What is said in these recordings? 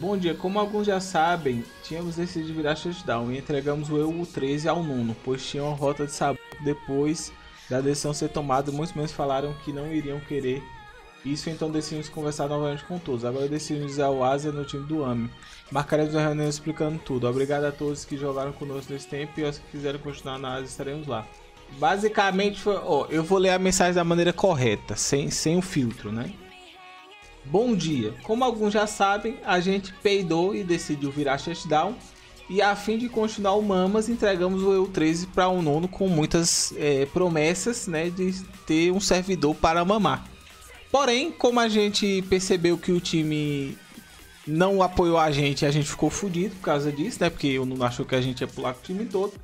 Bom dia, como alguns já sabem, tínhamos decidido virar shutdown e entregamos o EU13 ao Nunoh, pois tinha uma rota de sabor. Depois da decisão ser tomada, muitos membros falaram que não iriam querer isso, então decidimos conversar novamente com todos. Agora decidimos usar o Asa no time do Ame. Marcaremos uma reunião explicando tudo. Obrigado a todos que jogaram conosco nesse tempo e aos que quiserem continuar na Asa, estaremos lá. Basicamente, foi, eu vou ler a mensagem da maneira correta, sem o filtro, né? Bom dia, como alguns já sabem, a gente peidou e decidiu virar shutdown e a fim de continuar o Mamas, entregamos o EU13 para o Nunoh com muitas promessas, né, de ter um servidor para mamar. Porém, como a gente percebeu que o time não apoiou a gente ficou fodido por causa disso, né, porque o Nunoh achou que a gente ia pular com o time todo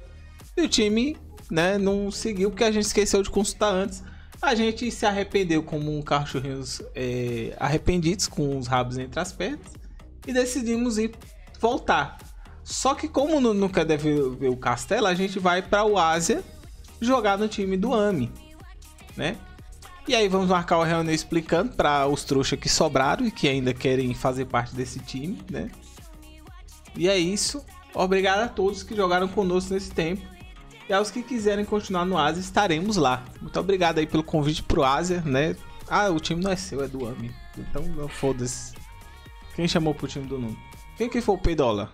e o time, né, não seguiu porque a gente esqueceu de consultar antes. A gente se arrependeu como um cachorrinho arrependidos, com os rabos entre as pernas, e decidimos ir voltar. Só que como nunca deve ver o castelo, a gente vai para o Ásia jogar no time do Ami, né? E aí vamos marcar uma reunião explicando para os trouxas que sobraram e que ainda querem fazer parte desse time, né? E é isso. Obrigado a todos que jogaram conosco nesse tempo. E aos que quiserem continuar no Ásia, estaremos lá. Muito obrigado aí pelo convite pro Ásia, né? Ah, o time não é seu, é do Ami. Então, foda-se. Quem chamou pro time do Nunoh? Quem que foi o Peidola?